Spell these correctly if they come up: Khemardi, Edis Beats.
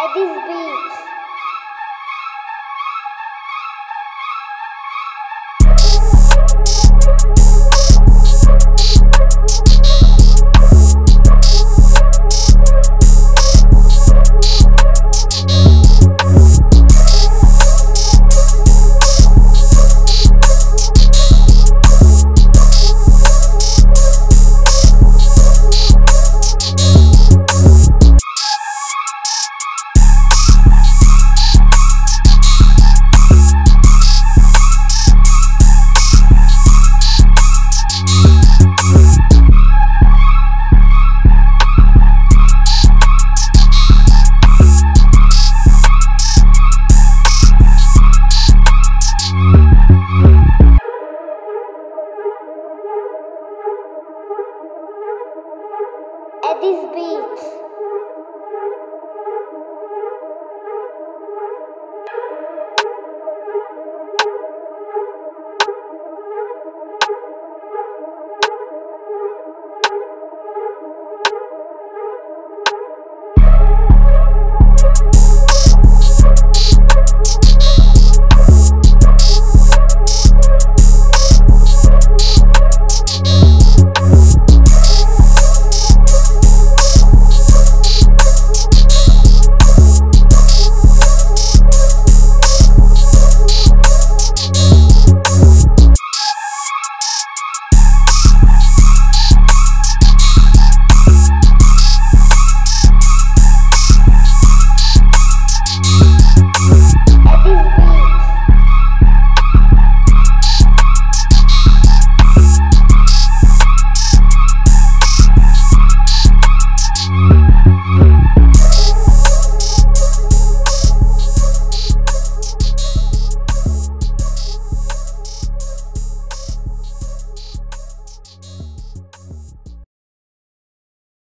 Edis Beats. Edis Beats.